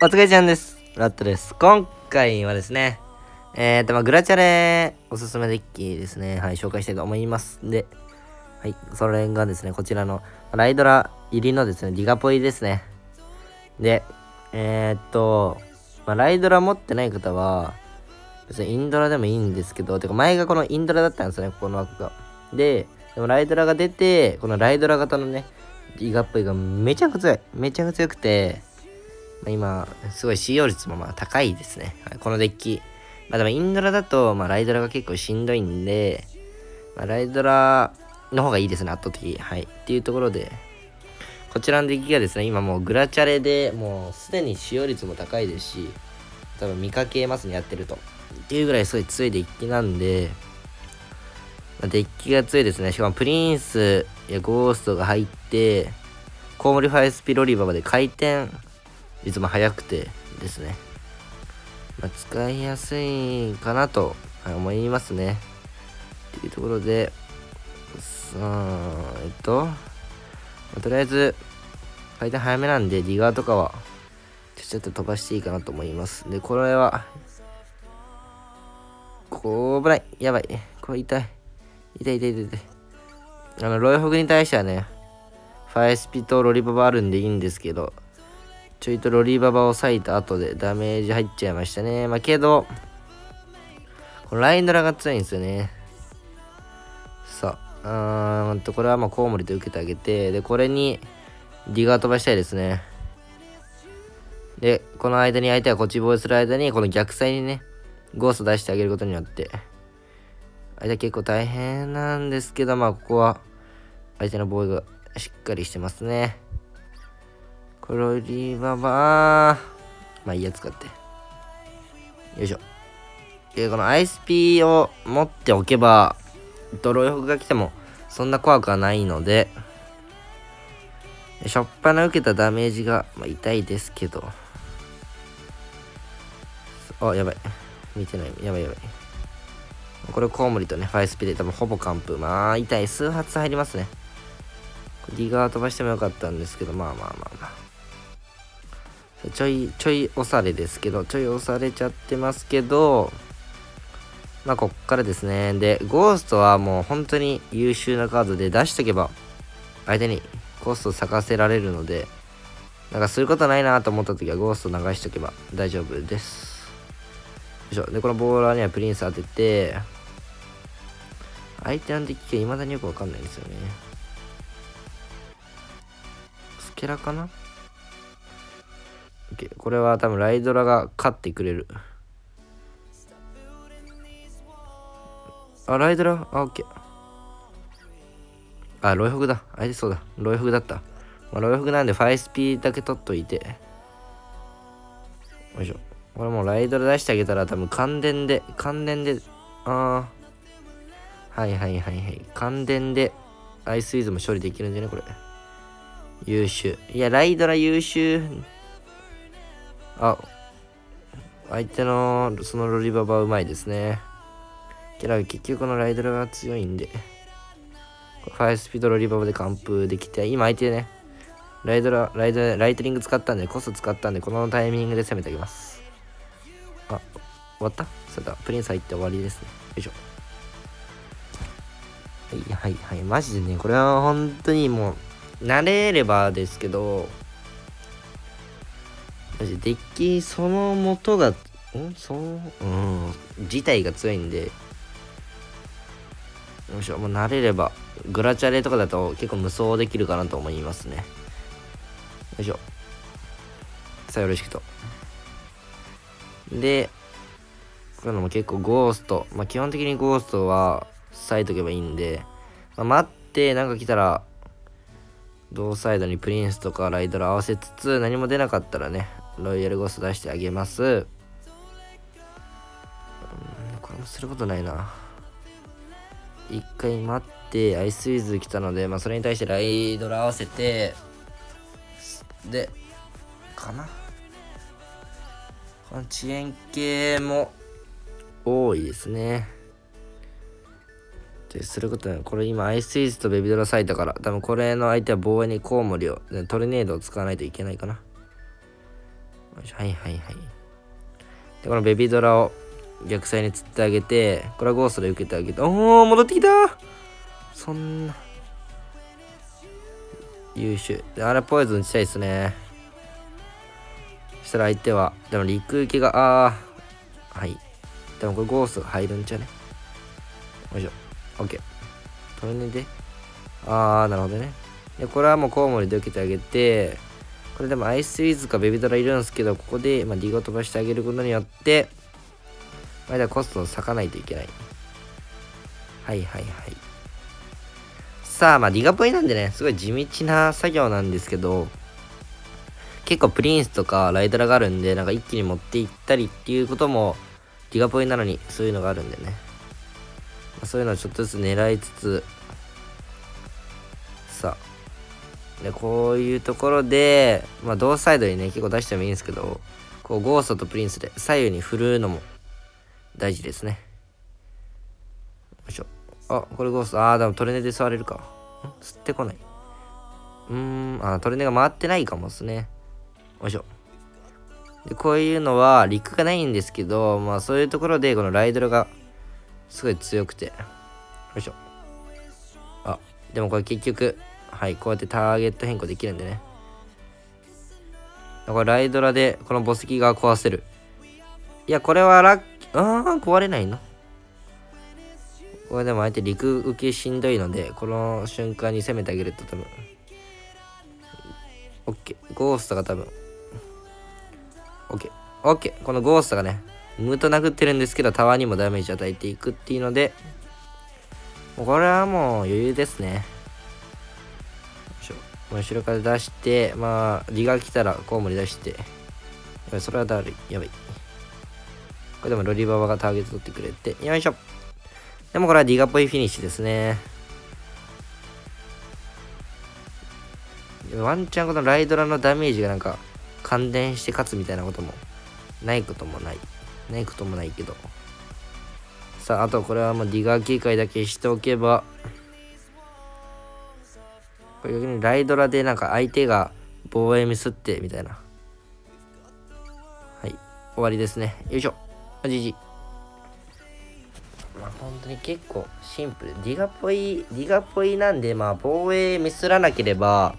お疲れちゃんです。ラットです。今回はですね、グラチャレおすすめデッキですね、はい、紹介したいと思います。で、はい、それがですね、こちらのライドラ入りのですね、ディガポイですね。で、ライドラ持ってない方は、別にインドラでもいいんですけど、てか前がこのインドラだったんですよね、ここの枠が。でもライドラが出て、このライドラ型のね、ディガポイがめちゃくちゃ強い。めちゃくちゃ強くて、今、すごい使用率もまあ高いですね。はい、このデッキ。でもインドラだと、ライドラが結構しんどいんで、ライドラの方がいいですね、圧倒的。はい。っていうところで、こちらのデッキがですね、今もうグラチャレでもうすでに使用率も高いですし、多分見かけますね、やってると。っていうぐらいすごい強いデッキなんで、デッキが強いですね。しかもプリンスやゴーストが入って、コーモリファイスピロリババで回転、いつも早くてですね、使いやすいかなと思いますね。っていうところで、とりあえず、回転早めなんで、ディガーとかは、ちょっと飛ばしていいかなと思います。で、これは、危ない。やばい。これ痛い。痛い。ロイホグに対してはね、ファイスピとロリババあるんでいいんですけど、ちょいとロリババを割いた後でダメージ入っちゃいましたね。けど、このライドラが強いんですよね。さあ、これはコウモリと受けてあげて、で、これにディガー飛ばしたいですね。で、この間に相手がこっち防衛する間に、この逆サイにね、ゴースト出してあげることによって、相手結構大変なんですけど、ここは相手の防衛がしっかりしてますね。ロリババー。いいや、使って。よいしょ。で、この ISP を持っておけば、ロイホグが来ても、そんな怖くはないので、しょっぱな受けたダメージが、痛いですけど。やばい。見てない。やばい。これ、コウモリとね、ファイスピで多分ほぼ完封。痛い。数発入りますね。ディガー飛ばしてもよかったんですけど、ちょい押されですけど、ちょい押されちゃってますけど、こっからですね。で、ゴーストはもう本当に優秀なカードで出しとけば、相手にゴーストを咲かせられるので、することないなと思った時はゴースト流しとけば大丈夫です。よいしょ。で、このボーラーにはプリンス当てて、相手のデッキが未だによくわかんないんですよね。スケラかな？これは多分ライドラが勝ってくれる。ライドラ、OK。ロイホグだ。相手そうだ。ロイホグだった。ロイホグなんでファイスピーだけ取っといて。よいしょ。これもうライドラ出してあげたら多分感電で、はい。感電でアイスウィズも処理できるんじゃねこれ。優秀。いや、ライドラ優秀。相手のそのロリババはうまいですね。けど結局このライドラが強いんで、ファイスピードロリババで完封できて、今相手ね、ライトニング使ったんで、コスト使ったんで、このタイミングで攻めてあげます。終わった？そうだ、プリンス入って終わりですね。よいしょ。はい。マジでね、これは本当にもう、慣れればですけど、デッキその元が、自体が強いんで、よいしょ、もう慣れれば、グラチャレとかだと結構無双できるかなと思いますね。よいしょ。さあ、よろしくと。で、こういうのも結構ゴースト、基本的にゴーストは割いとけばいいんで、待って、来たら、同サイドにプリンスとかライドラ合わせつつ、何も出なかったらね、ロイヤルゴースト出してあげます。これもすることないな。一回待って、アイスウィズ来たので、それに対してライドラ合わせて、で、この遅延系も多いですね。ですることない。これ今、アイスイーズとベビドラ割いたから、多分これの相手は防衛にコウモリを、トルネードを使わないといけないかな。はいはいはい。でこのベビードラを逆サイに釣ってあげて、これはゴーストで受けてあげて、おお戻ってきた。そんな優秀。あれポイズンしたいですね。そしたら相手はでも陸受けがはい。でもこれゴーストが入るんちゃうね。よいしょ。オッケー。取り抜いて。なるほどね。でこれはもうコウモリで受けてあげて、これでもアイスイーズかベビドラいるんですけど、ここでまあリゴ飛ばしてあげることによって、まだコストを割かないといけない。はいはいはい。さあ、まあリガプリなんでね、すごい地道な作業なんですけど、結構プリンスとかライドラがあるんで、なんか一気に持っていったりっていうことも、リガポイなのにそういうのがあるんでね。そういうのをちょっとずつ狙いつつ、さあ、でこういうところで、まあ同サイドにね、結構出してもいいんですけど、こうゴーストとプリンスで左右に振るのも大事ですね。よいしょ。あ、これゴースト。でもトレネで触れるか。吸ってこない。トレネが回ってないかもですね。よいしょ。でこういうのは陸がないんですけど、まあそういうところでこのライドルがすごい強くて。よいしょ。でもこれ結局、はい、こうやってターゲット変更できるんでね。これライドラでこの墓石が壊せる。いや、これはラッキー。壊れないの？これでも相手陸受けしんどいので、この瞬間に攻めてあげると多分。オッケー。ゴーストが多分。オッケー。オッケー。このゴーストがね、無と殴ってるんですけど、タワーにもダメージ与えていくっていうので、これはもう余裕ですね。後ろから出して、まあ、リが来たらコウモリ出して、それはだるい。やばい。これでもロリババがターゲット取ってくれて、よいしょ。でもこれはディガっぽいフィニッシュですね。ワンチャンこのライドラのダメージがなんか感電して勝つみたいなこともないけど。さあ、あとこれはもうディガー警戒だけしておけば、これ逆にライドラでなんか相手が防衛ミスってみたいな。はい、終わりですね。よいしょ。じじ。まあ本当に結構シンプル。ディガっぽいなんで、まあ防衛ミスらなければ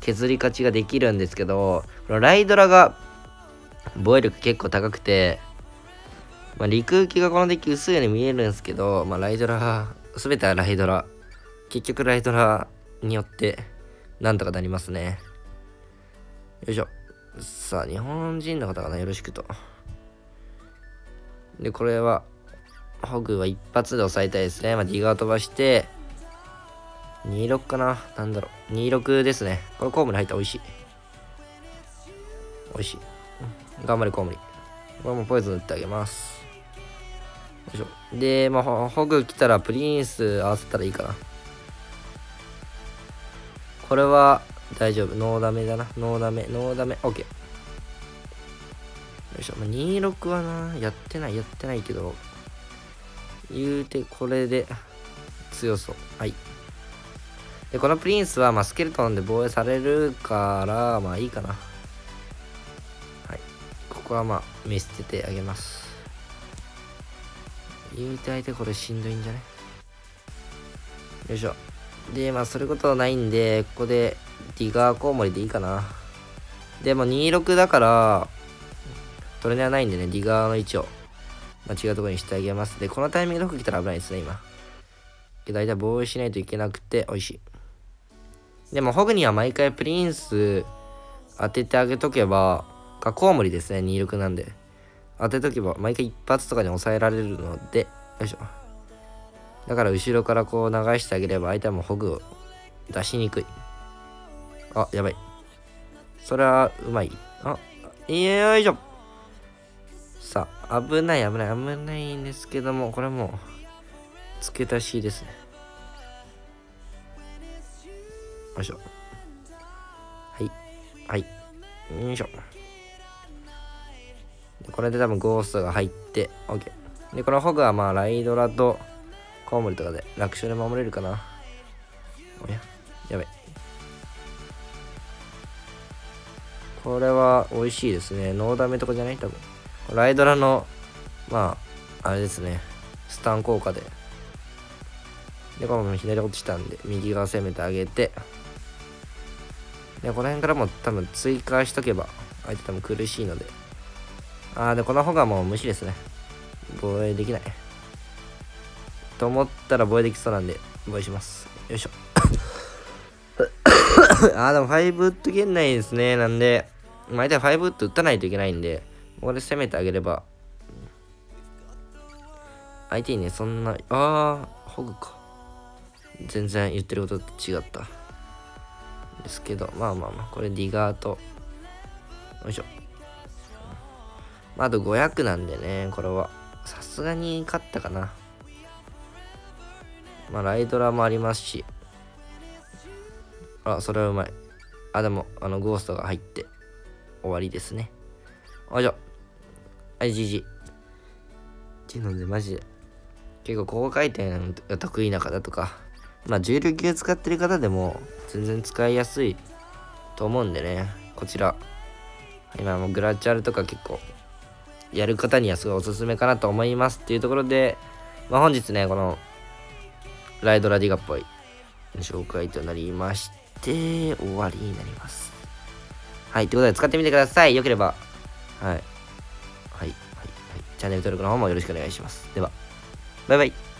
削り勝ちができるんですけど、このライドラが防衛力結構高くて、まあ、陸浮きがこのデッキ薄いように見えるんですけど、まあ、ライドラ、すべてはライドラ。結局ライドラによって、なんとかなりますね。よいしょ。さあ、日本人の方かな、よろしくと。で、これは、ホグは一発で抑えたいですね。まあ、ディガー飛ばして、26かな、なんだろう。26ですね。これコウモリ入ったら美味しい。美味しい。頑張れ、コウモリ。これもポイズン打ってあげます。で、まあ、ホグ来たらプリンス合わせたらいいかな。これは大丈夫。ノーダメだな。ノーダメ。オッケー。よいしょ。まあ、26はな、やってないけど、言うてこれで強そう。はい。で、このプリンスは、まあ、スケルトンで防衛されるから、まあいいかな。はい。ここはまあ、見捨ててあげます。言うて相手これしんどいんじゃね？よいしょ。で、まあ、することはないんで、ここで、ディガーコウモリでいいかな。で、もう26だから、トレネはないんでね、ディガーの位置を、まあ、違うところにしてあげます。で、このタイミングで服来たら危ないですね、今。だいたい防衛しないといけなくて、美味しい。でも、ホグには毎回プリンス当ててあげとけば、コウモリですね、26なんで。当てとけば毎回一発とかに抑えられるので、よいしょ。だから後ろからこう流してあげれば相手もホグを出しにくい。やばい。それはうまい。よいしょ。さあ、危ないんですけども、これもう、付け足しですね。よいしょ。はい。よいしょ。これで多分ゴーストが入って、OK。で、このホグはまあ、ライドラとコウモリとかで楽勝で守れるかな。やばい。これは美味しいですね。ノーダメとかじゃない多分。ライドラの、まあ、あれですね。スタン効果で。で、この左落ちたんで、右側攻めてあげて。で、この辺からも多分追加しとけば、相手多分苦しいので。で、この方がもう無視ですね。防衛できない。と思ったら防衛できそうなんで、防衛します。よいしょ。でも5ウッド圏内ですね。なんで、相手は5ウッド打たないといけないんで、ここで攻めてあげれば、相手にね、そんな、ホグか。全然言ってることと違った。ですけど、まあ、これディガーと、よいしょ。あと500なんでね、これは。さすがに勝ったかな。まあ、ライドラもありますし。それはうまい。でも、ゴーストが入って、終わりですね。よいしょ。はい、GG。っていうので、マジで。結構、高回転が得意な方とか、まあ、重量級使ってる方でも、全然使いやすいと思うんでね。こちら。今、グラチャルとか結構、やる方にはすごいおすすめかなと思います。っていうところで、まあ、本日ね、この、ライドラディガっぽい紹介となりまして、で終わりになります。はい。ということで、使ってみてください。よければ、はい。チャンネル登録の方もよろしくお願いします。では、バイバイ。